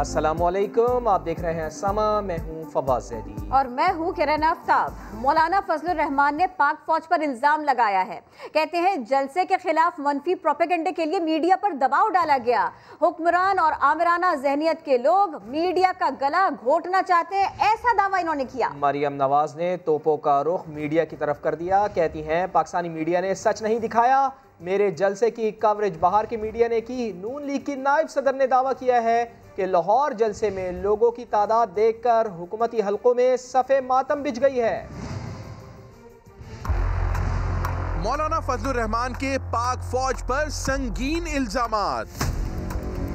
अस्सलामुअलैकुम, आप देख रहे हैं सामा। मैं हूँ फवाद चौधरी और मैं हूँ किरण आफ्ताब। मौलाना फजल रहमान ने पाक फौज पर इल्ज़ाम लगाया है, कहते हैं जलसे के खिलाफ मनफी प्रोपेगेंडे के लिए मीडिया पर दबाव डाला गया। हुक्मरान और आमिराना जहनियत के लोग मीडिया का गला घोटना चाहते हैं, ऐसा दावा इन्होंने किया। मरियम नवाज ने तोपों का रुख मीडिया की तरफ कर दिया, कहती हैं पाकिस्तानी मीडिया ने सच नहीं दिखाया, मेरे जलसे की कवरेज बाहर के मीडिया ने की। नून लीग की नायब सदर ने दावा किया है कि लाहौर जलसे में लोगों की तादाद देखकर हुकूमती हलकों में सफ़े मातम बिछ गई है। मौलाना फजलुर रहमान के पाक फौज पर संगीन इल्जामात,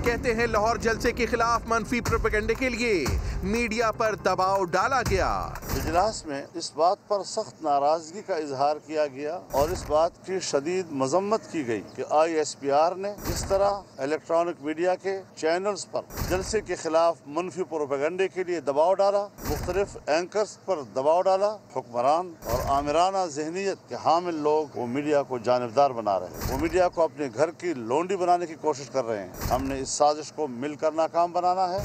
कहते हैं लाहौर जलसे के खिलाफ मनफी प्रोपेगेंडे के लिए मीडिया पर दबाव डाला गया। इजलास में इस बात पर सख्त नाराजगी का इजहार किया गया और इस बात की शदीद मजम्मत की गई कि ISPR ने इस तरह इलेक्ट्रॉनिक मीडिया के चैनल्स पर जलसे के खिलाफ मनफी प्रोपेगेंडे के लिए दबाव डाला, मुख्तलिफ एंकर्स पर दबाव डाला। हुक्मरान और आमिराना जहनीत के हामिल लोग वो मीडिया को जानिबदार बना रहे हैं, वो मीडिया को अपने घर की लौंडी बनाने की कोशिश कर रहे हैं। हमने इस साजिश को मिलकर नाकाम बनाना है।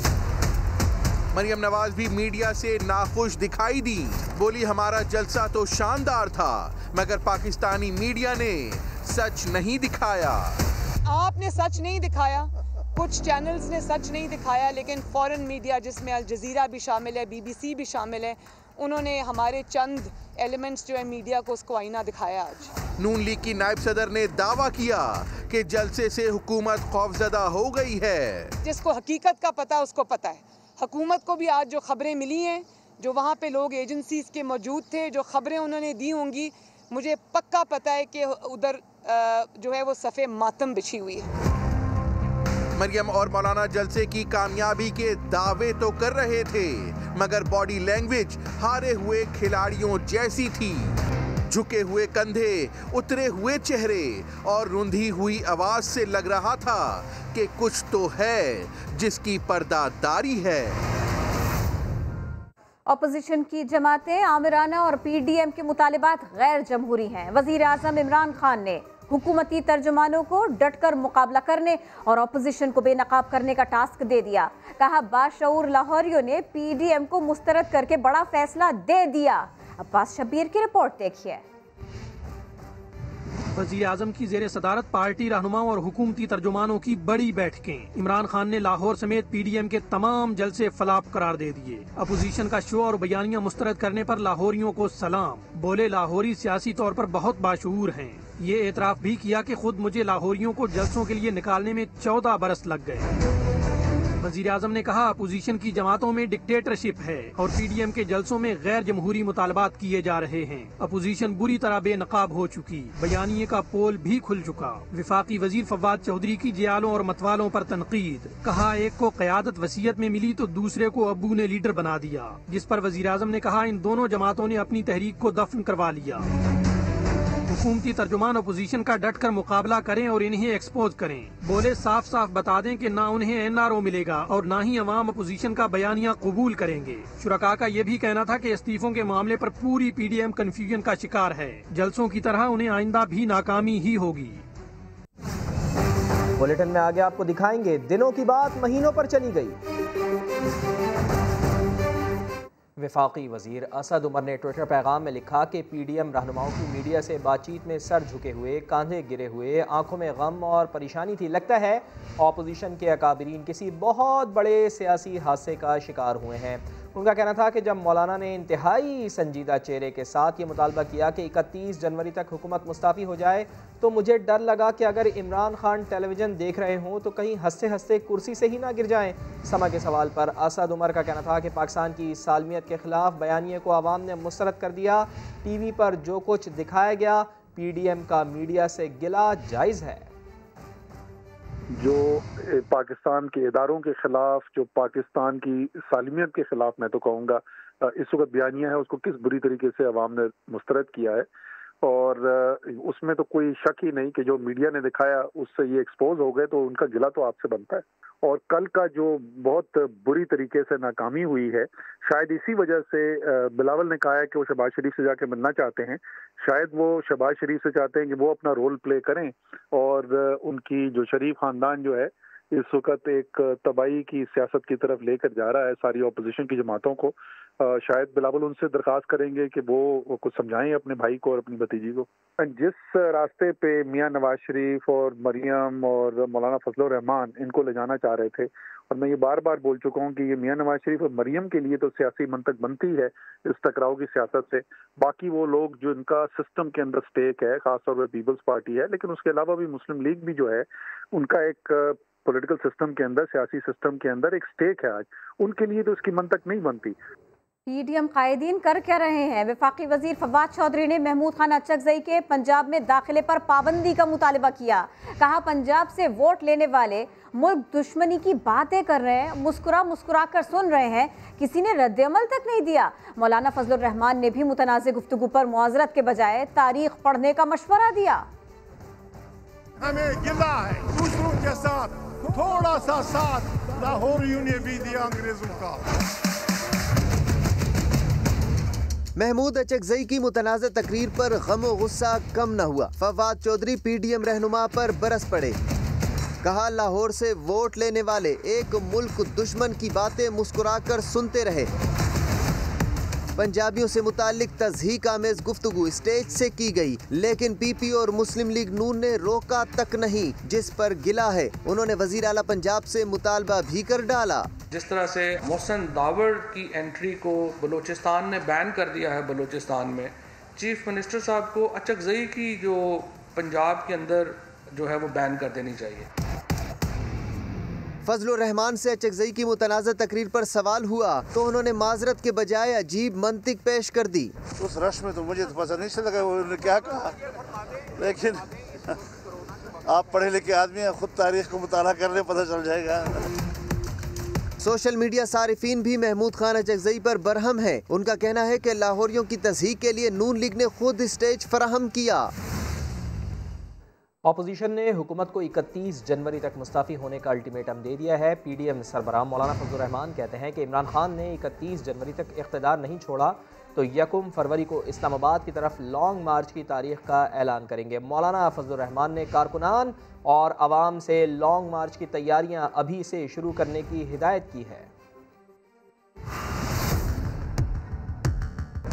मरियम नवाज भी मीडिया से नाखुश दिखाई दी, बोली हमारा जलसा तो शानदार था मगर पाकिस्तानी मीडिया ने सच नहीं दिखाया। आपने सच नहीं दिखाया, कुछ चैनल्स ने सच नहीं दिखाया, लेकिन फॉरेन मीडिया जिसमें अल जज़ीरा भी शामिल है, BBC भी शामिल है, उन्होंने हमारे चंद एलिमेंट्स जो है मीडिया को उसको आईना दिखाया। आज नून लीग की नायब सदर ने दावा किया कि जलसे से हुकूमत खौफजदा हो गई है। जिसको हकीकत का पता उसको पता है। हुकूमत को भी आज जो ख़बरें मिली हैं, जो वहाँ पे लोग एजेंसीज के मौजूद थे, जो ख़बरें उन्होंने दी होंगी, मुझे पक्का पता है कि उधर जो है वो सफ़े मातम बिछी हुई है। मरियम और मौलाना जलसे की कामयाबी के दावे तो कर रहे थे मगर बॉडी लैंग्वेज हारे हुए खिलाड़ियों जैसी थी। झुके हुए कंधे, उतरे हुए चेहरे और रुंधी हुई आवाज से लग रहा था कि कुछ तो है जिसकी पर्दादारी है। अपोजिशन की जमातें आमिराना और PDM के मुतालिबात गैर जमहूरी हैं। वजीर आजम इमरान खान ने हुकूमती तर्जुमानों को डटकर मुकाबला करने और अपोजिशन को बेनकाब करने का टास्क दे दिया। कहा बाशऊर लाहौरियों ने PDM को मुस्तरद करके बड़ा फैसला दे दिया। अब्बास शबीर की रिपोर्ट देखिए। वज़ीर आज़म की ज़ेर सदारत पार्टी रहनुमाओं और हुकूमती तर्जुमानों की बड़ी बैठकें। इमरान खान ने लाहौर समेत PDM के तमाम जलसे फलाप करार दे दिए। अपोजिशन का शो और बयानियाँ मुस्तरद करने पर लाहौरियों को सलाम। बोले लाहौरी सियासी तौर पर बहुत बाशऊर हैं। ये एतराफ़ भी किया कि खुद मुझे लाहौरियों को जलसों के लिए निकालने में 14 बरस लग गए। वज़ीर आज़म ने कहा अपोजिशन की जमातों में डिक्टेटरशिप है और PDM के जलसों में गैर जमहूरी मुतालबात किए जा रहे हैं। अपोजिशन बुरी तरह बेनकाब हो चुकी, बयानिए का पोल भी खुल चुका। विफाकी वजीर फवाद चौधरी की जियालों और मतवालों पर तनकीद, कहा एक को क़यादत वसीयत में मिली तो दूसरे को अबू ने लीडर बना दिया। जिस पर वज़ीर आज़म ने कहा इन दोनों जमातों ने अपनी तहरीक को दफन करवा लिया। हुकूमती तर्जुमान अपोजिशन का डट कर मुकाबला करें और इन्हें एक्सपोज करें। बोले साफ साफ बता दें कि ना उन्हें NRO मिलेगा और ना ही अवाम अपोजिशन का बयानिया कबूल करेंगे। शुरका का ये भी कहना था कि इस्तीफों के मामले पर पूरी PDM कन्फ्यूजन का शिकार है। जलसों की तरह उन्हें आइंदा भी नाकामी ही होगी। बुलेटिन में आगे आपको दिखाएंगे दिनों की बात महीनों पर चली गई। वफाकी वज़ीर असद उमर ने ट्विटर पैगाम में लिखा कि PDM रहनुमाओं की मीडिया से बातचीत में सर झुके हुए, कांधे गिरे हुए, आंखों में गम और परेशानी थी। लगता है अपोजिशन के अकाबरीन किसी बहुत बड़े सियासी हादसे का शिकार हुए हैं। उनका कहना था कि जब मौलाना ने इंतहाई संजीदा चेहरे के साथ ये मुतालबा किया कि 31 जनवरी तक हुकूमत मुस्ताफ़ी हो जाए तो मुझे डर लगा कि अगर इमरान खान टेलीविज़न देख रहे हों तो कहीं हंसते हंसते कुर्सी से ही ना गिर जाएं। समा के सवाल पर असद उमर का कहना था कि पाकिस्तान की सालमियत के ख़िलाफ़ बयानिए को आवाम ने मुस्तरद कर दिया। TV पर जो कुछ दिखाया गया PDM का मीडिया से गिला जायज़ है। जो पाकिस्तान के इदारों के ख़िलाफ़, जो पाकिस्तान की सालमियत के ख़िलाफ़ मैं तो कहूँगा इस वक्त बयानिया है, उसको किस बुरी तरीके से अवाम ने मुस्तरद किया है। और उसमें तो कोई शक ही नहीं कि जो मीडिया ने दिखाया उससे ये एक्सपोज हो गए तो उनका गिला तो आपसे बनता है। और कल का जो बहुत बुरी तरीके से नाकामी हुई है, शायद इसी वजह से बिलावल ने कहा है कि वो शहबाज शरीफ से जाके मिलना चाहते हैं। शायद वो शहबाज शरीफ से चाहते हैं कि वो अपना रोल प्ले करें और उनकी जो शरीफ ख़ानदान जो है इस वक्त एक तबाही की सियासत की तरफ लेकर जा रहा है सारी ऑपोजिशन की जमातों को। शायद बिलावल उनसे दरखास्त करेंगे कि वो कुछ समझाएं अपने भाई को और अपनी भतीजी को। जिस रास्ते पे मियां नवाज शरीफ और मरियम और मौलाना फजल रहमान इनको ले जाना चाह रहे थे, और मैं ये बार बार बोल चुका हूँ कि ये मियां नवाज शरीफ और मरियम के लिए तो सियासी मंतक बनती है इस टकराव की सियासत से। बाकी वो लोग जो इनका सिस्टम के अंदर स्टेक है, खासतौर पर पीपल्स पार्टी है, लेकिन उसके अलावा भी मुस्लिम लीग भी जो है उनका एक पोलिटिकल सिस्टम के अंदर, सियासी सिस्टम के अंदर एक स्टेक है आज, उनके लिए तो इसकी मंतक नहीं बनती। पीडीएम कायदीन कर क्या रहे हैं? वफाकी वजीर फवाद चौधरी ने महमूद खान अचकज़ई के पंजाब में दाखिले पर पाबंदी का मुतालबा किया। कहा पंजाब से वोट लेने वाले मुल्क दुश्मनी की बातें कर रहे हैं, मुस्कुरा मुस्कुरा कर सुन रहे हैं, किसी ने रद्दअमल तक नहीं दिया। मौलाना फजल रहमान ने भी मुतनाज़े गुफ्तगू पर मुआज़रत के बजाय तारीख पढ़ने का मशवरा दिया। हमें गिला है दूसरों के साथ, थोड़ा सा साथ लाहौरियों ने भी दिया अंग्रेजों का। महमूद अचकज़ई की मुतनाज़ा तकरीर पर गम और गुस्सा कम न हुआ। फवाद चौधरी पीडीएम रहनुमा पर बरस पड़े। कहा लाहौर से वोट लेने वाले एक मुल्क दुश्मन की बातें मुस्कुराकर सुनते रहे। पंजाबियों से मुतालिक तज़हीक आमेज़ गुफ्तगू स्टेज से की गई, लेकिन पीपी और मुस्लिम लीग नून ने रोका तक नहीं, जिस पर गिला है। उन्होंने वज़ीर आला पंजाब से मुतालबा भी कर डाला। जिस तरह से मोहसिन दावर की एंट्री को बलूचिस्तान ने बैन कर दिया है, बलूचिस्तान में चीफ मिनिस्टर साहब को अचकज़ई की जो पंजाब के अंदर जो है वो बैन कर देनी चाहिए। फजलुर रहमान से अचकज़ई की मुतनाज़ा तकरीर पर सवाल हुआ तो उन्होंने माजरत के बजाय अजीब मंतिक पेश कर दी। उस रश में तो मुझे तो पता नहीं चला उन्होंने क्या कहा, लेकिन आप पढ़े लिखे आदमी हैं, खुद तारीख को मुताला कर ले, पता चल जाएगा। सोशल मीडिया सारिफीन भी महमूद खान अचकज़ई पर बरहम है। उनका कहना है कि लाहौरियों की तस्हीक के लिए नून लीग ने खुद स्टेज फराहम किया। अपोजिशन ने हुकूमत को 31 जनवरी तक मुस्ताफ़ी होने का अल्टीमेटम दे दिया है। पीडीएम सरबराह मौलाना फजल रहमान कहते हैं कि इमरान खान ने 31 जनवरी तक इख्तिदार नहीं छोड़ा तो 1 फरवरी को इस्लामाबाद की तरफ लॉन्ग मार्च की तारीख का ऐलान करेंगे। मौलाना फजल रहमान ने कारकुनान और आवाम से लॉन्ग मार्च की तैयारियां अभी से शुरू करने की हिदायत की है।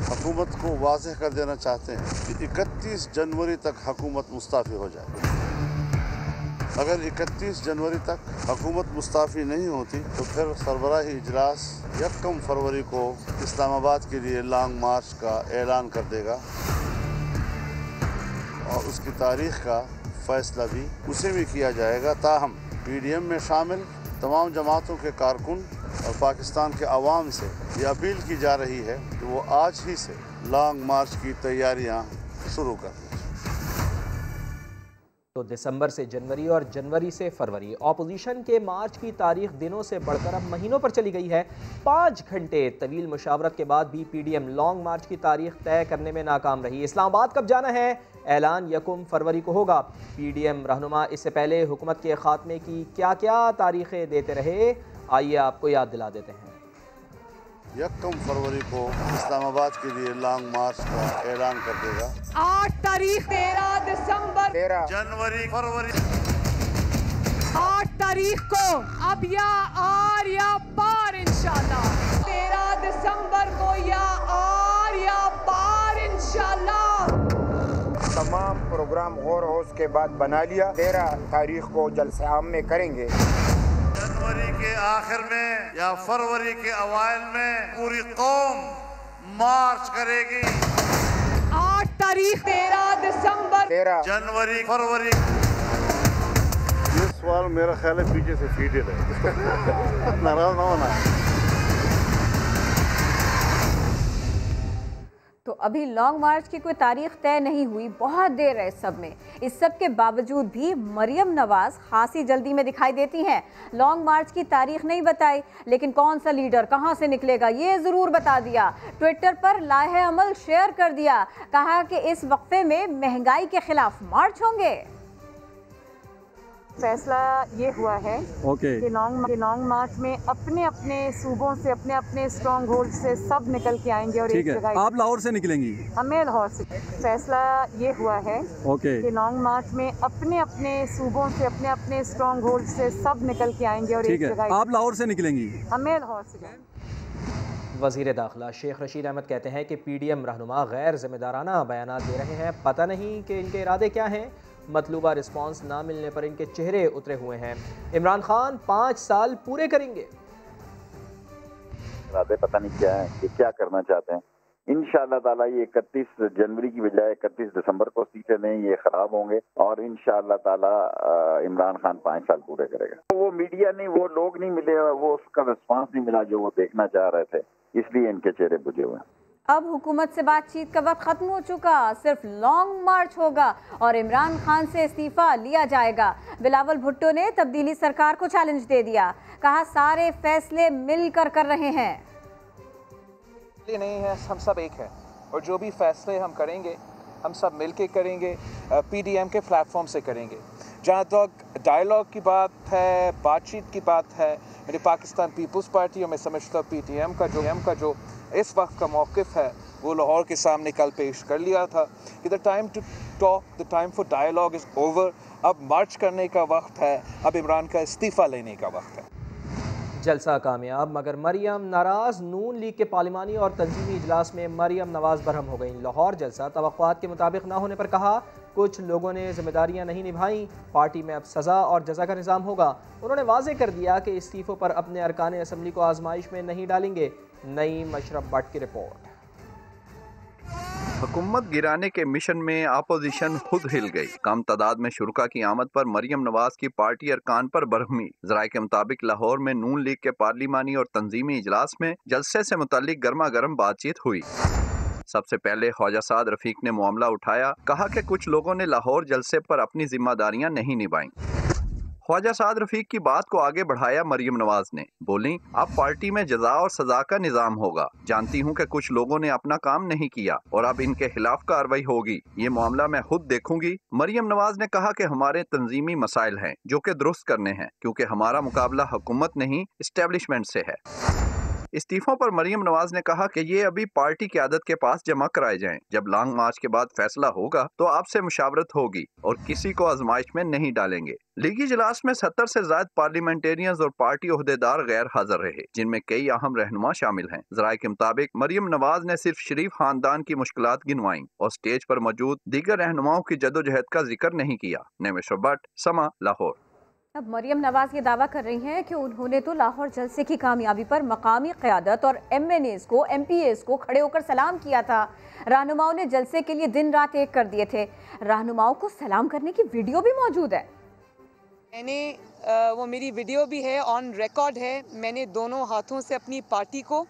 हुकूमत को वाज़ेह कर देना चाहते हैं कि 31 जनवरी तक हुकूमत मुस्ताफ़ी हो जाए। अगर 31 जनवरी तक हुकूमत मुस्ताफ़ी नहीं होती तो फिर सरबराही इजलास 1 फरवरी को इस्लामाबाद के लिए लॉन्ग मार्च का ऐलान कर देगा और उसकी तारीख का फैसला भी उसी में किया जाएगा। ताहम पीडीएम में शामिल तमाम जमातों के कारकुन और पाकिस्तान के आवाम से ये अपील की जा रही है कि वो आज ही से लॉन्ग मार्च की तैयारियाँ शुरू कर। तो दिसंबर से जनवरी और जनवरी से फरवरी, ऑपोजिशन के मार्च की तारीख दिनों से बढ़कर अब महीनों पर चली गई है। 5 घंटे तवील मुशावरत के बाद भी पीडीएम लॉन्ग मार्च की तारीख तय करने में नाकाम रही। इस्लामाबाद कब जाना है? ऐलान 1 फरवरी को होगा। पीडीएम रहनुमा इससे पहले हुकूमत के खात्मे की क्या क्या तारीखें देते रहे, आइए आपको याद दिला देते हैं। 1 फरवरी को इस्लामाबाद के लिए लॉन्ग मार्च का ऐलान कर देगा। 8 तारीख 13 दिसंबर 13 जनवरी फरवरी 8 तारीख को अब या आर या पार इंशाल्लाह। 13 दिसंबर को या आर या पार इंशाल्लाह। तमाम प्रोग्राम गौर हो उसके बाद बना लिया। 13 तारीख को जलसे आम में करेंगे। जनवरी के आखिर में या फरवरी के अवाइल में पूरी कौम मार्च करेगी। 8 तारीख 13 दिसंबर 13 जनवरी फरवरी। ये सवाल मेरा ख्याल है पीछे से फीडेड है, नाराज ना होना। तो अभी लॉन्ग मार्च की कोई तारीख तय नहीं हुई, बहुत देर है इस सब में। इस सब के बावजूद भी मरियम नवाज खासी जल्दी में दिखाई देती हैं। लॉन्ग मार्च की तारीख नहीं बताई, लेकिन कौन सा लीडर कहां से निकलेगा ये ज़रूर बता दिया। ट्विटर पर लाहे अमल शेयर कर दिया। कहा कि इस वक्फे में महंगाई के खिलाफ मार्च होंगे। फैसला ये हुआ है कि लॉन्ग मार्च में अपने अपने सूबों से, अपने अपने स्ट्रॉन्ग होल्ड से सब निकल के आएंगे और एक जगह। आप लाहौर से निकलेंगी? हमें लाहौर से। फैसला ये हुआ है कि लॉन्ग मार्च में अपने अपने सूबों से, अपने अपने स्ट्रॉन्ग होल्ड से सब निकल के आएंगे और एक जगह। आप लाहौर से निकलेंगी? हमें लाहौर से। वज़ीर दाखिला शेख रशीद अहमद कहते हैं कि PDM रहनुमा गैर जिम्मेदाराना बयान दे रहे हैं, पता नहीं कि इनके इरादे क्या हैं। मतलूबा रिस्पांस ना मिलने पर इनके चेहरे उतरे हुए हैं। इमरान खान 5 साल पूरे करेंगे, इरादे पता नहीं क्या है, ये क्या करना चाहते हैं। इंशाअल्लाह ताला ये 31 जनवरी की बजाय 31 दिसंबर को सीटें नहीं, ये खराब होंगे और इंशाअल्लाह ताला इमरान खान 5 साल पूरे करेगा। वो मीडिया नहीं, वो लोग नहीं मिले, वो उसका रिस्पांस नहीं मिला जो वो देखना चाह रहे थे, इसलिए इनके चेहरे बुझे हुए हैं। अब हुकूमत से बातचीत का वक्त ख़त्म हो चुका, सिर्फ लॉन्ग मार्च होगा और इमरान खान से इस्तीफ़ा लिया जाएगा। बिलावल भुट्टो ने तब्दीली सरकार को चैलेंज दे दिया, कहा सारे फैसले मिलकर कर रहे हैं। नहीं है, हम सब एक हैं और जो भी फैसले हम करेंगे हम सब मिलकर करेंगे, PDM के प्लेटफॉर्म से करेंगे। जहाँ तक डायलॉग की बात है, बातचीत की बात है, मेरी पाकिस्तान पीपल्स पार्टी और मैं समझता हूँ PDM का जो इस वक्त का मौक़िफ़ है वो लाहौर के सामने कल पेश कर लिया था कि the time to talk, the time for dialogue is over. अब मार्च करने का वक्त है, अब इमरान का इस्तीफ़ा लेने का वक्त है। जलसा कामयाब, मगर मरियम नाराज़। नून लीग के पार्लिमानी और तंजीमी इजलास में मरियम नवाज़ बरहम हो गई। लाहौर जलसा तवक्कुआत के मुताबिक ना होने पर कहा, कुछ लोगों ने जिम्मेदारियां नहीं निभाईं, पार्टी में अब सज़ा और जजा का निज़ाम होगा। उन्होंने वाजे कर दिया कि इस्तीफ़ों पर अपने अरकान असम्बली को आजमाइश में नहीं डालेंगे। नई मशरफ भट्ट की रिपोर्ट। हुकूमत गिराने के मिशन में अपोजिशन खुद हिल गई। कम तादाद में शुरा की आमद पर मरियम नवाज की पार्टी अरकान पर बरहमी। जराये के मुताबिक लाहौर में नून लीग के पार्लिमानी और तंजीमी इजलास में जलसे से मुतालिक गर्मा गर्म बातचीत हुई। सबसे पहले ख्वाजा साद रफीक ने मामला उठाया, कहा कि कुछ लोगों ने लाहौर जलसे पर अपनी जिम्मेदारियाँ नहीं निभाई। ख्वाजा साद रफीक की बात को आगे बढ़ाया मरियम नवाज ने, बोली अब पार्टी में जजा और सजा का निज़ाम होगा। जानती हूँ कि कुछ लोगों ने अपना काम नहीं किया और अब इनके खिलाफ कार्रवाई होगी, ये मामला मैं खुद देखूंगी। मरियम नवाज ने कहा कि हमारे तंजीमी मसाइल हैं जो कि दुरुस्त करने हैं, क्योंकि हमारा मुकाबला हुकूमत नहीं इस्टेब्लिशमेंट से है। इस्तीफों पर मरियम नवाज ने कहा कि ये अभी पार्टी की आदत के पास जमा कराए जाएं। जब लॉन्ग मार्च के बाद फैसला होगा तो आपसे मुशावरत होगी और किसी को आजमाइश में नहीं डालेंगे। लीगी इजलास में 70 से ज्यादा पार्लियामेंटेरियंस और पार्टी ओहदेदार गैर हाजिर रहे, जिनमें कई अहम रहनुमा शामिल हैं। जराये के मुताबिक मरियम नवाज ने सिर्फ शरीफ खानदान की मुश्किलात गिनवाई और स्टेज पर मौजूद दीगर रहनुमाओं की जदोजहद का जिक्र नहीं किया। नमेश भट्ट, समा, लाहौर। अब मरियम नवाज ये दावा कर रही हैं कि उन्होंने तो लाहौर जलसे की कामयाबी पर मकामी क़यादत और MPAs को खड़े होकर सलाम किया था। रहनुमाओं ने जलसे के लिए दिन रात एक कर दिए थे। रहनुमाओं को सलाम करने की वीडियो भी मौजूद है। मैंने वो मेरी वीडियो भी है, ऑन रिकॉर्ड है। मैंने दोनों हाथों से अपनी पार्टी को,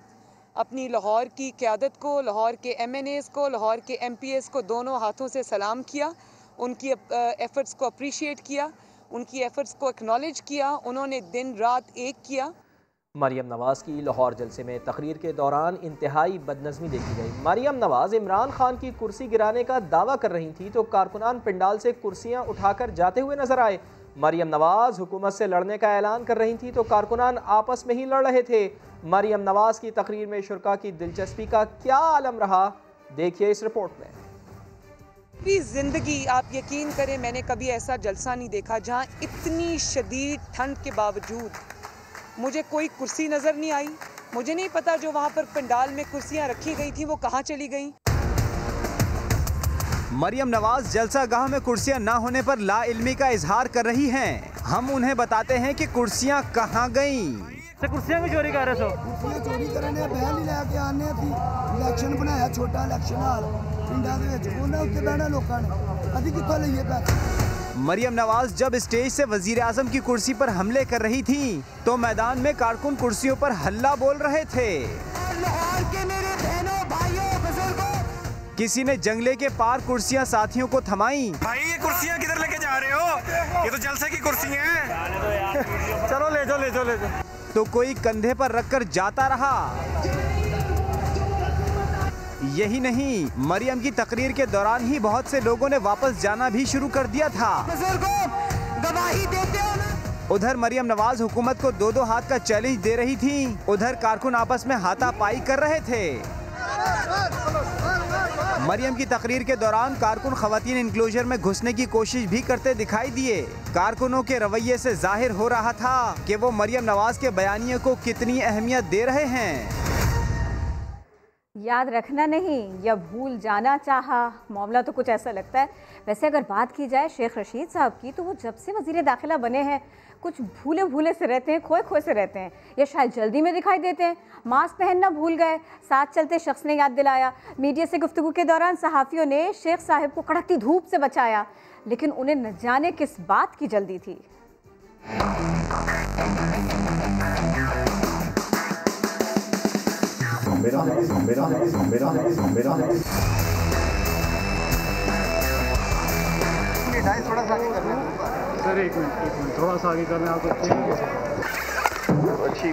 अपनी लाहौर की क़यादत को, लाहौर के MNAs को, लाहौर के MPAs को दोनों हाथों से सलाम किया, उनकी एफर्ट्स को अप्रीशिएट किया, उनकी एफर्ट्स को एक्नॉलेज किया। उन्होंने दिन रात एक किया। मरियम नवाज की लाहौर जलसे में तकरीर के दौरान इंतहाई बदनज़मी देखी गई। मरियम नवाज इमरान खान की कुर्सी गिराने का दावा कर रही थी तो कारकुनान पिंडाल से कुर्सियां उठाकर जाते हुए नजर आए। मरियम नवाज हुकूमत से लड़ने का ऐलान कर रही थी तो कारकुनान आपस में ही लड़ रहे थे। मरियम नवाज की तकरीर में शुरका की दिलचस्पी का क्या आलम रहा, देखिए इस रिपोर्ट में। पूरी ज़िंदगी आप यकीन करें मैंने कभी ऐसा जलसा नहीं देखा जहाँ इतनी शदीद ठंड के बावजूद मुझे कोई कुर्सी नज़र नहीं आई। मुझे नहीं पता जो वहाँ पर पंडाल में कुर्सियाँ रखी गई थी वो कहाँ चली गई। मरियम नवाज जलसा गाह में कुर्सियाँ ना होने पर ला इल्मी का इजहार कर रही हैं। हम उन्हें बताते हैं कि कुर्सियाँ कहाँ गईं। कुर्सियाँ भी चोरी कर रहे थे। कुर्सियाँ चोरी करने बहल लैके आने थी। इलेक्शन बनाया छोटा इलेक्शन हाल पिंडा के बहना लोगों ने अभी कितों लिए पैसे। मरियम नवाज जब स्टेज से वजीर आजम की कुर्सी पर हमले कर रही थी तो मैदान में कारकुन कुर्सियों पर हल्ला बोल रहे थे। किसी ने जंगले के पार कुर्सियां साथियों को थमाई। भाई ये कुर्सियां किधर लेके जा रहे हो, ये तो जलसे की कुर्सियां हैं। चलो ले जाओ ले जाओ ले जाओ, तो कोई कंधे पर रखकर जाता रहा। यही नहीं, मरियम की तकरीर के दौरान ही बहुत से लोगों ने वापस जाना भी शुरू कर दिया था। गवाही देते हो ना। उधर मरियम नवाज हुकूमत को दो दो हाथ का चैलेंज दे रही थी, उधर कारकुन आपस में हाथापाई कर रहे थे। मरियम की तकरीर के दौरान कारकुन खवातीन इंक्लोजर में घुसने की कोशिश भी करते दिखाई दिए। कारकुनों के रवैये से जाहिर हो रहा था कि वो मरियम नवाज के बयानिए को कितनी अहमियत दे रहे हैं। याद रखना नहीं या भूल जाना चाहा, मामला तो कुछ ऐसा लगता है। वैसे अगर बात की जाए शेख रशीद साहब की, तो वो जब से वज़ीर दाखिला बने हैं कुछ भूले भूले से रहते हैं, खोए खोए से रहते हैं, या शायद जल्दी में दिखाई देते हैं। मास्क पहनना भूल गए, साथ चलते शख्स ने याद दिलाया। मीडिया से गुफ्तगू के दौरान सहाफ़ियों ने शेख साहब को कड़कती धूप से बचाया, लेकिन उन्हें न जाने किस बात की जल्दी थी। अच्छी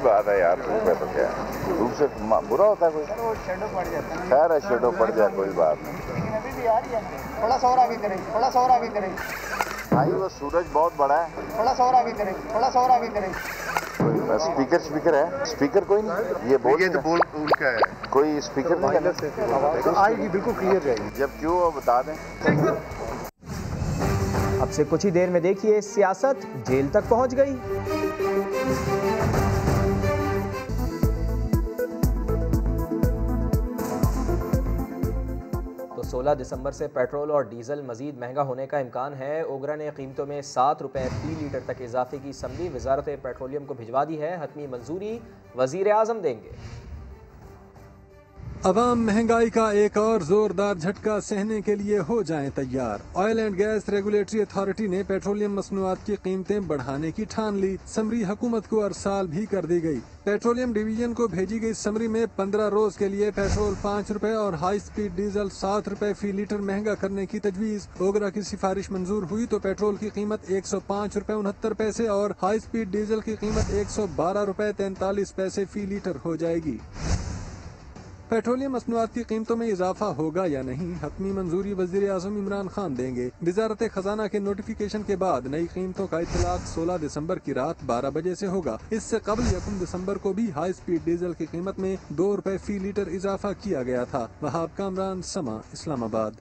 बात है यार, तो क्या धूप से बुरा होता है कोई? खैर शेडो पड़ जाए कोई बात नहीं, थोड़ा सा और आगे करें भाई, वो सूरज बहुत बड़ा है, थोड़ा सा और आगे करें। स्पीकर है, स्पीकर कोई नहीं, ये बोल तो बोल उनका है, कोई स्पीकर नहीं है, आएगी बिल्कुल क्लियर रहेगी, जब क्यों बता दें। अब से कुछ ही देर में देखिए सियासत जेल तक पहुंच गई। तो 16 दिसंबर से पेट्रोल और डीजल मजीद महंगा होने का इम्कान है। ओगरा ने कीमतों में 7 रुपये फी लीटर तक इजाफे की समरी वजारत पेट्रोलियम को भिजवा दी है। हतमी मंजूरी वजीर आजम देंगे। अवाम महंगाई का एक और जोरदार झटका सहने के लिए हो जाएं तैयार। Oil and gas regulatory authority ने पेट्रोलियम मसनूआत की कीमतें बढ़ाने की ठान ली। समरी हुकूमत को अरसाल भी कर दी गई। पेट्रोलियम डिवीजन को भेजी गई समरी में 15 रोज के लिए पेट्रोल 5 रुपए और हाई स्पीड डीजल 7 रुपए फी लीटर महंगा करने की तजवीज़। ओगरा की सिफारिश मंजूर हुई तो पेट्रोल की कीमत 105 रुपए 69 पैसे और हाई स्पीड डीजल की कीमत 112 रुपए 43 पैसे फी लीटर हो जाएगी। पेट्रोलियम मसनूआत की कीमतों में इजाफा होगा या नहीं, हतमी मंजूरी वजीर आज़म इमरान खान देंगे। वजारत खजाना के नोटिफिकेशन के बाद नई कीमतों का इतलाक 16 दिसंबर की रात 12 बजे से होगा। इससे कबल 1 दिसंबर को भी हाई स्पीड डीजल की कीमत में 2 रुपए फी लीटर इजाफा किया गया था। वहाब कामरान, समा, इस्लामाबाद।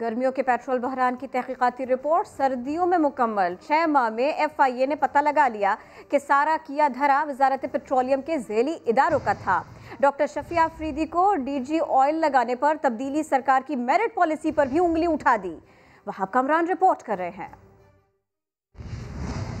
गर्मियों के पेट्रोल बहरान की तहकीकाती रिपोर्ट सर्दियों में मुकम्मल। 6 माह में FIA ने पता लगा लिया कि सारा किया धरा वजारत पेट्रोलियम के झेली इदारों का था। डॉक्टर शफीक अफरीदी को DG ऑयल लगाने पर तब्दीली सरकार की मेरिट पॉलिसी पर भी उंगली उठा दी। वहां कमरान रिपोर्ट कर रहे हैं।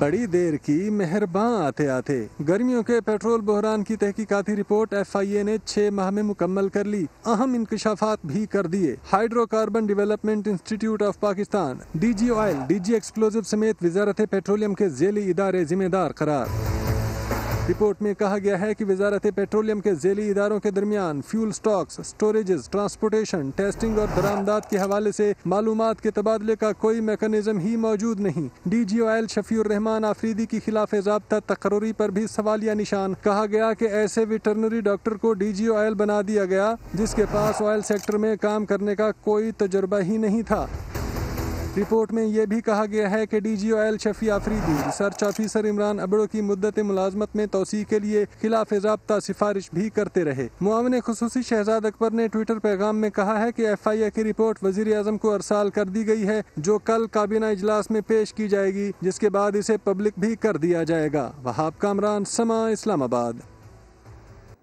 बड़ी देर की मेहरबान आते आते गर्मियों के पेट्रोल बहरान की तहकीकाती रिपोर्ट FIA ने 6 माह में मुकम्मल कर ली। अहम इंकशाफात भी कर दिए। Hydrocarbon development institute of Pakistan DG oil, DG explosive समेत वजारत पेट्रोलियम के झेली इदारे जिम्मेदार करार। रिपोर्ट में कहा गया है कि वजारत पेट्रोलियम के झेली इदारों के दरमियान fuel stocks, storages, transportation, testing और बरामदात के हवाले से मालूमात के तबादले का कोई मैकेनिज्म ही मौजूद नहीं। DG ऑयल शफीउर्रहमान आफरीदी की खिलाफ ज़ाब्ता तकर्री पर भी सवालिया निशान। कहा गया कि ऐसे वेटरनरी डॉक्टर को DG ऑयल बना दिया गया जिसके पास ऑयल सेक्टर में काम करने का कोई तजुर्बा ही नहीं था। रिपोर्ट में यह भी कहा गया है कि DG oil Shafiq Afridi research officer Imran Abro की मुद्दत मुलाजमत में तोसी के लिए खिलाफ ज़ाब्ता सिफारिश भी करते रहे। मुआविन खुसूसी शहजाद अकबर ने ट्विटर पैगाम में कहा है कि FIA की रिपोर्ट वजीर आजम को अरसाल कर दी गई है, जो कल काबीना इजलास में पेश की जाएगी, जिसके बाद इसे पब्लिक भी कर दिया जाएगा। वहाब कामरान, समा, इस्लामाबाद।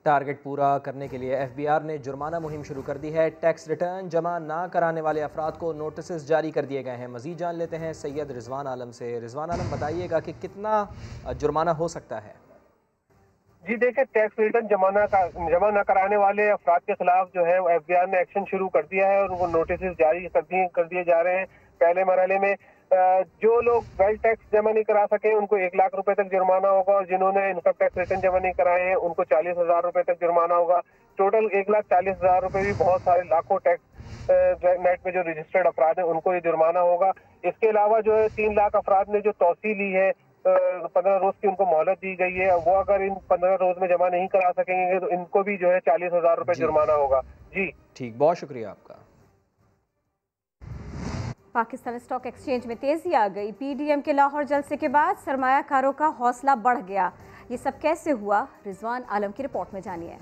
टारगेट पूरा करने के लिए FBR ने जुर्माना मुहिम शुरू कर दी है। टैक्स रिटर्न जमा ना कराने वाले अफराद को नोटिस जारी कर दिए गए हैं। मजीद जान लेते हैं सैयद रिजवान आलम से। रिजवान आलम, बताइएगा कि कितना जुर्माना हो सकता है? जी देखिए, टैक्स रिटर्न जमा ना कराने वाले अफराद के खिलाफ जो है FBR ने एक्शन शुरू कर दिया है और उनको नोटिस जारी कर दिए जा रहे हैं। पहले मरहले में जो लोग वेल्थ टैक्स जमा नहीं करा सके उनको 1 लाख रुपए तक जुर्माना होगा और जिन्होंने इनकम टैक्स रिटर्न जमा नहीं कराए हैं उनको 40,000 रुपए तक जुर्माना होगा। टोटल 1,40,000 रुपए भी बहुत सारे लाखों टैक्स नेट में जो रजिस्टर्ड अफराद हैं उनको ये जुर्माना होगा। इसके अलावा जो है 3 लाख अफराद ने जो तोसी ली है, 15 रोज की उनको मोहलत दी गई है, वो अगर इन 15 रोज में जमा नहीं करा सकेंगे तो इनको भी जो है 40,000 रुपए जुर्माना होगा। जी ठीक, बहुत शुक्रिया आपका। पाकिस्तान स्टॉक एक्सचेंज में तेज़ी आ गई। पीडीएम के लाहौर जलसे के बाद सरमायाकारों का हौसला बढ़ गया। ये सब कैसे हुआ, रिजवान आलम की रिपोर्ट में जानिए।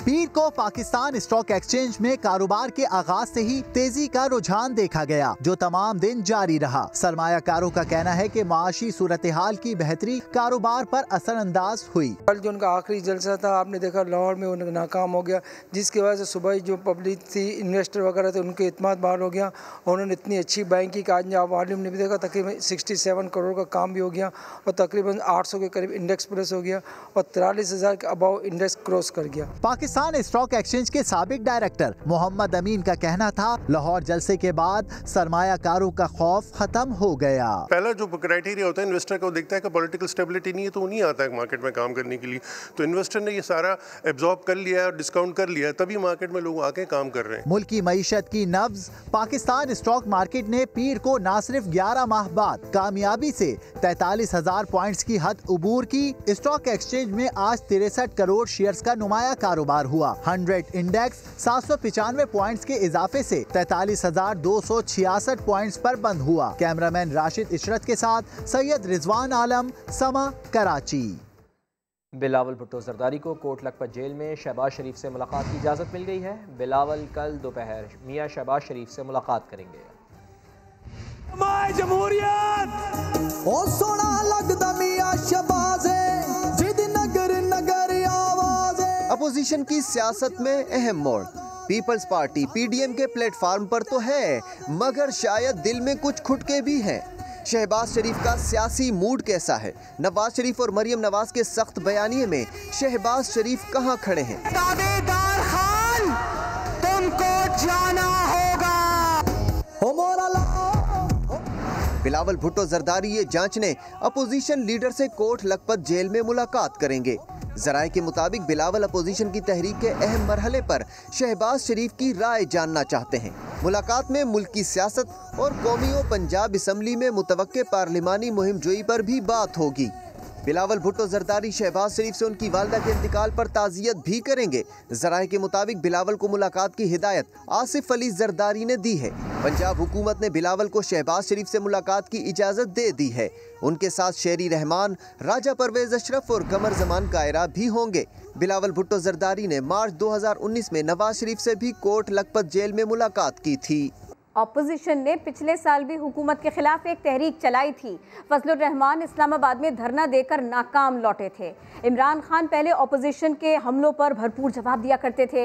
पीर को पाकिस्तान स्टॉक एक्सचेंज में कारोबार के आगाज से ही तेजी का रुझान देखा गया जो तमाम दिन जारी रहा। सरमायाकारों का कहना है कि माशी सूरत-ए-हाल की बेहतरी कारोबार पर असरअंदाज हुई। कल जो उनका आखिरी जलसा था, आपने देखा लाहौर में उनका नाकाम हो गया, जिसकी वजह से सुबह जो पब्लिक थी, इन्वेस्टर वगैरह थे, उनके इत्मीनान बहाल हो गया। उन्होंने इतनी अच्छी बैंक की आज आप वॉल्यूम ने भी देखा, तकरीबन 67 करोड़ का काम भी हो गया और तकरीबन 800 के करीब इंडेक्स प्लस हो गया और 43,000 के अबाव इंडेक्स क्रॉस कर गया। पाकिस्तान स्टॉक एक्सचेंज के साबिक डायरेक्टर मोहम्मद अमीन का कहना था, लाहौर जलसे के बाद सरमायाकारों का खौफ खत्म हो गया। पहला जो क्राइटेरिया होता है, इन्वेस्टर को देखता है कि पॉलिटिकल स्टेबिलिटी नहीं है तो वो नहीं आता है मार्केट में काम करने के लिए। तो इन्वेस्टर ने ये सारा एब्जॉर्ब कर लिया और डिस्काउंट कर लिया, तभी मार्केट में लोग आके काम कर रहे हैं। मुल्क की मईशत की नब्ज पाकिस्तान स्टॉक मार्केट ने पीर को न सिर्फ 11 माह बाद कामयाबी से 43,000 पॉइंट्स की हद अबूर की। स्टॉक एक्सचेंज में आज 63 करोड़ शेयर का नुमाया कारोबार हुआ। 100 इंडेक्स 795 पॉइंट्स के इजाफे से 43,266 पॉइंट्स पर बंद हुआ। कैमरामैन राशिद इशरत के साथ सैयद रिजवान आलम, समा, कराची। बिलावल भुट्टो जरदारी को कोट लखपत जेल में शहबाज शरीफ से मुलाकात की इजाज़त मिल गई है। बिलावल कल दोपहर मियां शहबाज शरीफ से मुलाकात करेंगे। अपोजिशन की सियासत में अहम मोड़। पीपल्स पार्टी पीडीएम के प्लेटफार्म पर तो है, मगर शायद दिल में कुछ खुटके भी हैं। शहबाज शरीफ का सियासी मूड कैसा है? नवाज शरीफ और मरियम नवाज के सख्त बयानिए में शहबाज शरीफ कहां खड़े हैं? दावेदार खान, तुमको जाना होगा। बिलावल भुट्टो जरदारी ये जांचने अपोजिशन लीडर से कोट लखपत जेल में मुलाकात करेंगे। जराए के मुताबिक बिलावल अपोजिशन की तहरीक के अहम मरहले पर शहबाज शरीफ की राय जानना चाहते हैं। मुलाकात में मुल्क की सियासत और कौमी और पंजाब असम्बली में मुतवक्के पार्लिमानी मुहिम जोई पर भी बात होगी। बिलावल भुट्टो जरदारी शहबाज शरीफ से उनकी वालदा के इंतकाल पर ताज़ियत भी करेंगे। जराए के मुताबिक बिलावल को मुलाकात की हिदायत आसिफ अली जरदारी ने दी है। पंजाब हुकूमत ने बिलावल को शहबाज शरीफ से मुलाकात की इजाज़त दे दी है। उनके साथ शेरी रहमान, राजा परवेज अशरफ और कमर जमान कायरा भी होंगे। बिलावल भुट्टो जरदारी ने मार्च 2019 में नवाज शरीफ से भी कोट लखपत जेल में मुलाकात की थी। अपोजिशन ने पिछले साल भी हुकूमत के खिलाफ एक तहरीक चलाई थी। फजलुर रहमान इस्लामाबाद में धरना देकर नाकाम लौटे थे। इमरान खान पहले अपोजिशन के हमलों पर भरपूर जवाब दिया करते थे,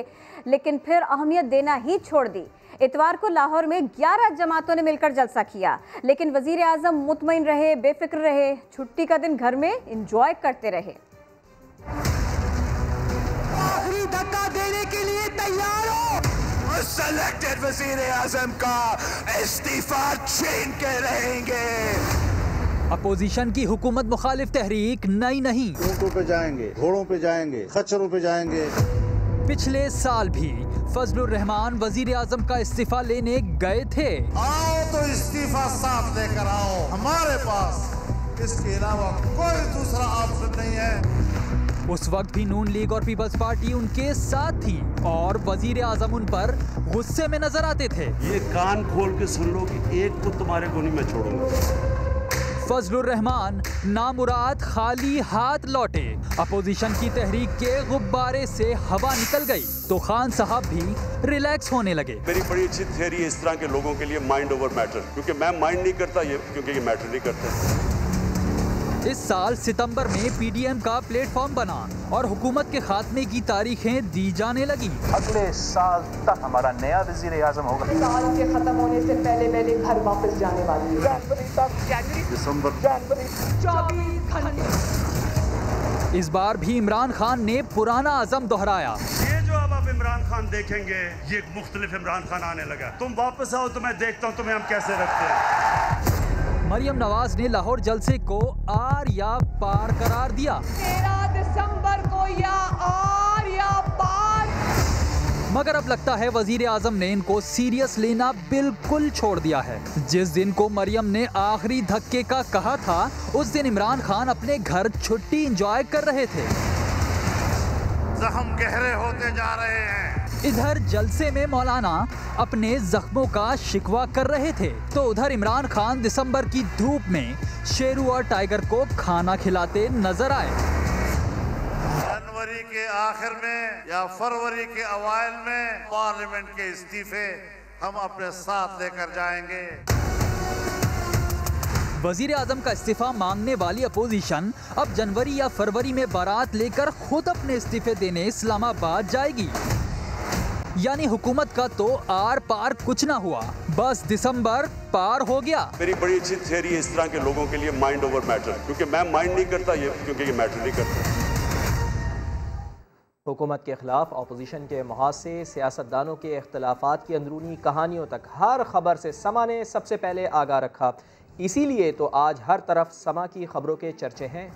लेकिन फिर अहमियत देना ही छोड़ दी। इतवार को लाहौर में 11 जमातों ने मिलकर जलसा किया, लेकिन वजीर आजम मुतमईन रहे, बेफिक्र रहे, छुट्टी का दिन घर में इंजॉय करते रहे। आखिरी धक्का देने के लिए तैयार हो। सिलेक्टेड वजीर आजम का इस्तीफा छीन के रहेंगे। अपोजिशन की हुकूमत मुखालिफ तहरीक नई नहीं। ऊँटों पे जाएंगे, घोड़ों पे जाएंगे, खच्चरों पे जाएंगे। पिछले साल भी फजलुर रहमान वजीर आजम का इस्तीफा लेने गए थे। आओ तो इस्तीफा साफ लेकर आओ, हमारे पास इसके अलावा कोई दूसरा ऑप्शन नहीं है। उस वक्त भी नून लीग और पीपल्स पार्टी उनके साथ थी और वजीर आजम उन पर गुस्से में नजर आते थे। ये कान खोल के सुन लो कि एक को तुम्हारे गोनी में छोड़ूंगा। फजलुर रहमान नामुराद खाली हाथ लौटे। अपोजिशन की तहरीक के गुब्बारे से हवा निकल गई तो खान साहब भी रिलैक्स होने लगे। मेरी बड़ी अच्छी थियरी है इस तरह के लोगों के लिए, माइंड ओवर मैटर, क्योंकि मैं माइंड नहीं करता, ये क्योंकि ये मैटर नहीं करता। इस साल सितंबर में पीडीएम का प्लेटफॉर्म बना और हुकूमत के खात्मे की तारीखें दी जाने लगी। अगले साल तक हमारा नया वजीर आजम होगा। साल के खत्म होने से पहले मेरे घर वापस जाने वाली जनवरी। इस बार भी इमरान खान ने पुराना आजम दोहराया। ये जो अब आप इमरान खान देखेंगे, ये एक मुख्तलिफ इमरान खान आने लगा। तुम वापस आओ तो मैं देखता हूँ तुम्हें हम कैसे रखते हैं। मरियम नवाज ने लाहौर जलसे को आर या पार करार दिया। 13 दिसंबर को या आर या पार। मगर अब लगता है वजीर आजम ने इनको सीरियस लेना बिल्कुल छोड़ दिया है। जिस दिन को मरियम ने आखिरी धक्के का कहा था, उस दिन इमरान खान अपने घर छुट्टी एंजॉय कर रहे थे। जख्म गहरे होते जा रहे हैं। इधर जलसे में मौलाना अपने जख्मों का शिकवा कर रहे थे तो उधर इमरान खान दिसंबर की धूप में शेरू और टाइगर को खाना खिलाते नजर आए। जनवरी के आखिर में या फरवरी के अवाइल में पार्लियामेंट के इस्तीफे हम अपने साथ लेकर जाएंगे। वजीर आजम का इस्तीफा मांगने वाली अपोजिशन अब जनवरी या फरवरी में बारात लेकर खुद अपने इस्तीफे देने इस्लामाबाद जाएगी। यानी हुकूमत का तो आर पार कुछ ना हुआ, बस दिसंबर पार हो गया। मेरी बड़ी अच्छी थियरी है इस तरह के लोगों के लिए माइंड ओवर मैटर, क्योंकि मैं माइंड नहीं करता ये, क्योंकि ये मैटर नहीं करता। हुकूमत के खिलाफ अपोजिशन के मुहासे, सियासतदानों के अख्तलाफात की अंदरूनी कहानियों तक हर खबर से समा ने सबसे पहले आगाह रखा। इसीलिए तो आज हर तरफ समा की खबरों के चर्चे हैं।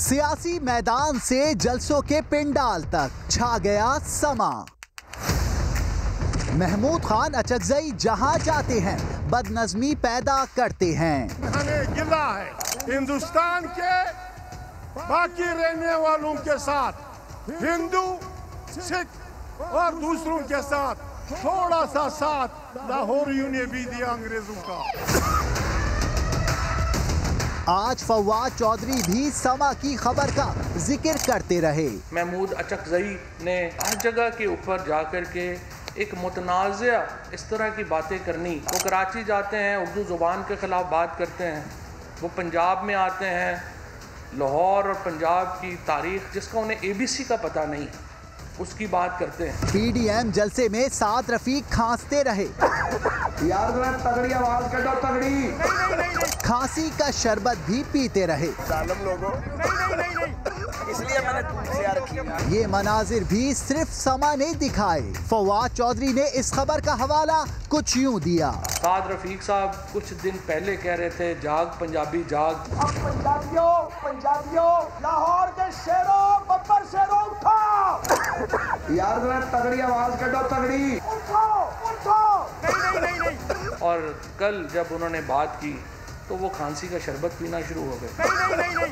सियासी मैदान से जलसों के पिंडाल तक छा गया समा। महमूद खान अचकज़ई जहां जाते हैं बदनज़मी पैदा करते हैं। हमें गिला है हिंदुस्तान के बाकी रहने वालों के साथ, हिंदू, सिख और दूसरों के साथ थोड़ा सा साथ लाहौरियों ने भी दिया अंग्रेजों का। आज फवाद चौधरी भी समा की खबर का जिक्र करते रहे। महमूद अचकज़ई ने हर जगह के ऊपर जाकर के एक मुतनाज़ा इस तरह की बातें करनी, वो कराची जाते हैं उर्दू ज़ुबान के खिलाफ बात करते हैं, वो पंजाब में आते हैं, लाहौर और पंजाब की तारीख जिसका उन्हें एबीसी का पता नहीं उसकी बात करते हैं। पीडीएम जलसे में साद रफीक खांसते रहे। यार तगड़ी आवाज करो, तगड़ी। नहीं। खांसी का शरबत भी पीते रहे। जालिम लोगों, नहीं। इसलिए मैंने ये मनाजिर भी सिर्फ समा ने दिखाए। फवाद चौधरी ने इस खबर का हवाला कुछ यूँ दिया। साद रफीक साहब कुछ दिन पहले कह रहे थे जाग पंजाबी जाग। अब पंजाबियों लाहौर के शेरों बब्बर शेरों उठाओ। यार तगड़ी आवाज करो, तगड़ी। उठो। नहीं। और कल जब उन्होंने बात की तो वो खांसी का शरबत पीना शुरू हो गए। नहीं।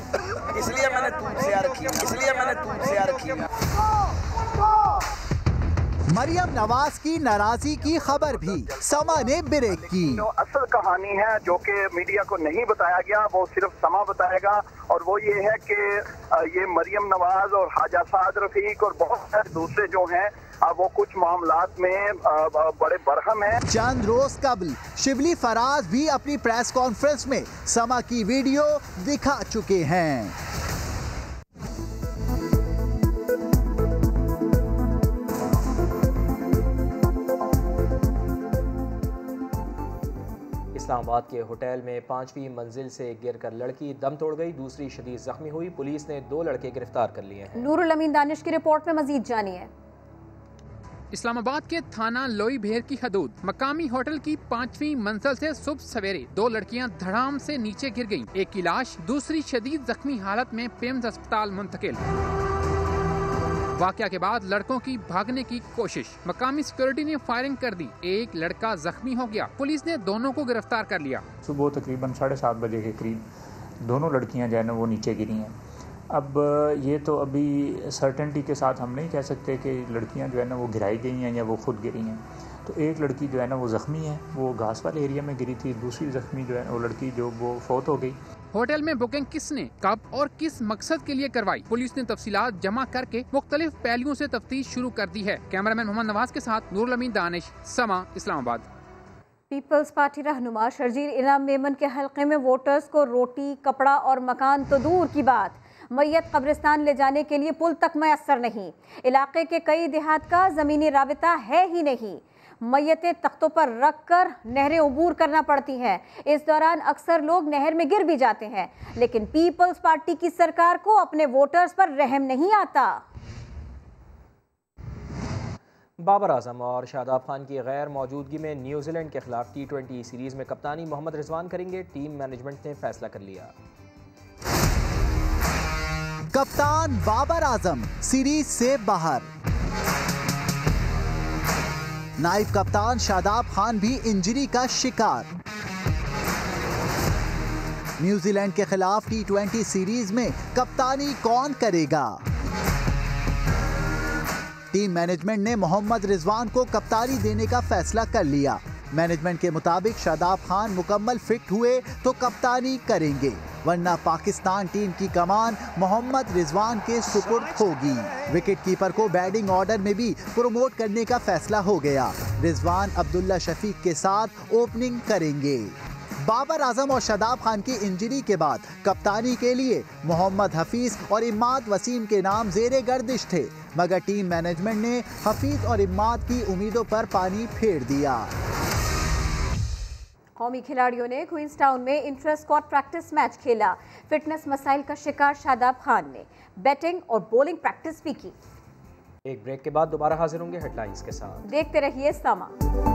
इसलिए मैंने मरियम नवाज की नाराजगी की खबर भी समा ने ब्रेक की। जो असल कहानी है जो कि मीडिया को नहीं बताया गया वो सिर्फ समा बताएगा, और वो ये है कि ये मरियम नवाज और ख्वाजा साद रफीक और बहुत सारे दूसरे जो हैं वो कुछ मामलात में बड़े बरहम हैं। चंद रोज कबल शिबली फराज भी अपनी प्रेस कॉन्फ्रेंस में समा की वीडियो दिखा चुके हैं। इस्लामाबाद के होटल में 5वीं मंजिल से गिरकर लड़की दम तोड़ गई, दूसरी शदीद जख्मी हुई। पुलिस ने 2 लड़के गिरफ्तार कर लिए हैं। नूर उल अमीन दानिश की रिपोर्ट में मजीद जानिए। इस्लामाबाद के थाना लोई भेर की हदूद मकामी होटल की 5वीं मंजिल से सुबह सवेरे 2 लड़कियां धड़ाम से नीचे गिर गयी। एक की लाश दूसरी शदीद जख्मी हालत में पेम्स अस्पताल मुंतकिल। वाकया के बाद लड़कों की भागने की कोशिश, मकामी सिक्योरिटी ने फायरिंग कर दी, एक लड़का जख्मी हो गया। पुलिस ने दोनों को गिरफ्तार कर लिया। सुबह तकरीबन 7:30 बजे के करीब दोनों लड़कियां जो है ना वो नीचे गिरी हैं। अब ये तो अभी सर्टेनिटी के साथ हम नहीं कह सकते कि लड़कियां जो है ना वो गिराई गई हैं या वो खुद गिरी हैं। तो एक लड़की जो है ना वो जख्मी है, वो घास वाले एरिया में गिरी थी, दूसरी जख्मी जो है वो लड़की जो वो फौत हो गई। होटल में बुकिंग किसने, कब और किस मकसद के लिए करवाई, पुलिस ने तफसीलात जमा करके मुख्तलिफ पहलुओं से तफ्तीश शुरू कर दी है। कैमरामैन मोहम्मद नवाज के साथ नूर उल अमीन दानिश, समा, इस्लामाबाद। पीपल्स पार्टी रहनुमा शर्जील इनाम मेमन के हलके में वोटर्स को रोटी, कपड़ा और मकान तो दूर की बात, मैयत कब्रिस्तान ले जाने के लिए पुल तक मैसर नहीं। इलाके के कई देहात का जमीनी राबता है ही नहीं, मैयतें तख्तों पर रखकर नहरें उबूर करना पड़ती हैं। इस दौरान अक्सर लोग नहर में गिर भी जाते हैं, लेकिन पीपल्स पार्टी की सरकार को अपने वोटर्स पर रहम नहीं आता। बाबर आजम और शादाब खान की गैर मौजूदगी में न्यूजीलैंड के खिलाफ T20 सीरीज में कप्तानी मोहम्मद रिजवान करेंगे, टीम मैनेजमेंट ने फैसला कर लिया। कप्तान बाबर आजम सीरीज से बाहर, नायब कप्तान शादाब खान भी इंजरी का शिकार। न्यूजीलैंड के खिलाफ T20 सीरीज में कप्तानी कौन करेगा? टीम मैनेजमेंट ने मोहम्मद रिजवान को कप्तानी देने का फैसला कर लिया। मैनेजमेंट के मुताबिक शादाब खान मुकम्मल फिट हुए तो कप्तानी करेंगे, वरना पाकिस्तान टीम की कमान मोहम्मद रिजवान के सुपुर्द होगी। विकेटकीपर को बैटिंग ऑर्डर में भी प्रोमोट करने का फैसला हो गया। रिजवान अब्दुल्ला शफीक के साथ ओपनिंग करेंगे। बाबर आजम और शादाब खान की इंजरी के बाद कप्तानी के लिए मोहम्मद हफीज और इमाद वसीम के नाम जेरे गर्दिश थे, मगर टीम मैनेजमेंट ने हफीज और इमाद की उम्मीदों पर पानी फेर दिया। कौमी खिलाड़ियों ने क्वींसटाउन में इंट्रा स्क्वाड प्रैक्टिस मैच खेला। फिटनेस मसाइल का शिकार शादाब खान ने बैटिंग और बॉलिंग प्रैक्टिस भी की। एक ब्रेक के बाद दोबारा हाजिर होंगे हेडलाइंस के साथ। देखते रहिए सामा।